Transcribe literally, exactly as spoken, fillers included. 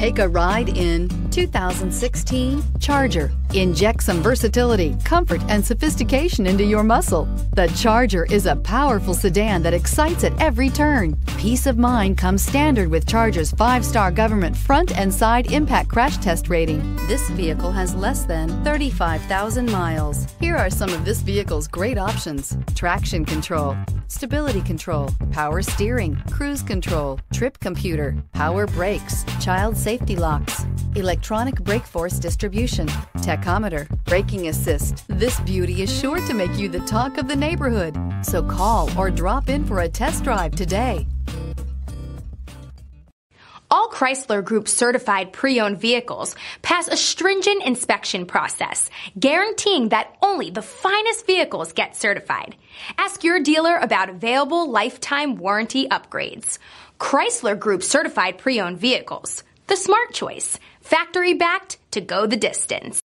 Take a ride in two thousand sixteen Charger. Inject some versatility, comfort, and sophistication into your muscle. The Charger is a powerful sedan that excites at every turn. Peace of mind comes standard with Charger's five-star government front and side impact crash test rating. This vehicle has less than thirty-five thousand miles. Here are some of this vehicle's great options: traction control, stability control, power steering, cruise control, trip computer, power brakes, child safety locks, electronic brake force distribution, tachometer, braking assist. This beauty is sure to make you the talk of the neighborhood. So call or drop in for a test drive today. All Chrysler Group certified pre-owned vehicles pass a stringent inspection process, guaranteeing that only the finest vehicles get certified. Ask your dealer about available lifetime warranty upgrades. Chrysler Group certified pre-owned vehicles, the smart choice, factory backed to go the distance.